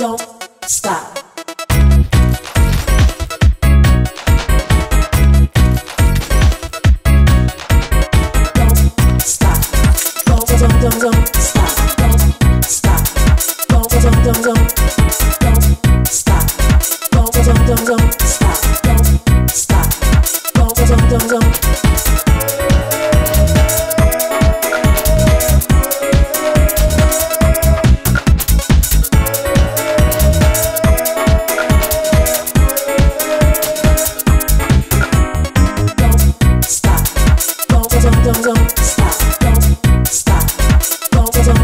don't stop. Don't stop. Don't stop. Don't stop. Don't stop. Don't stop. Don't stop.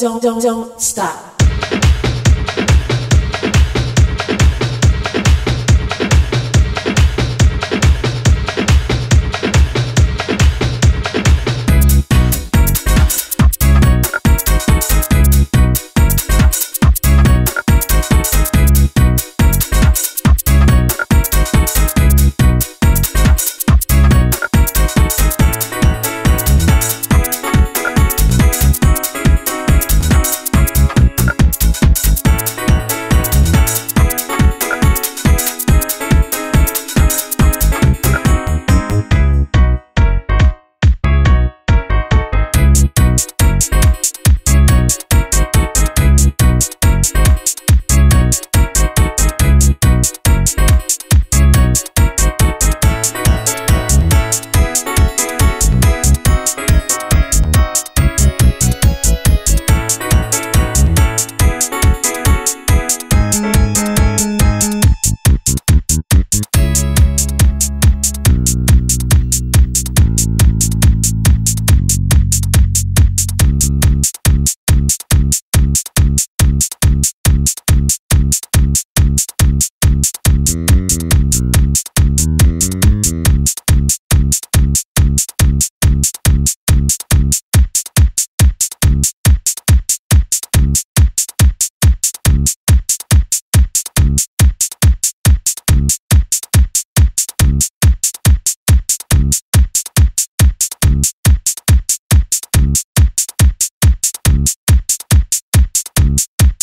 Don't don't stop.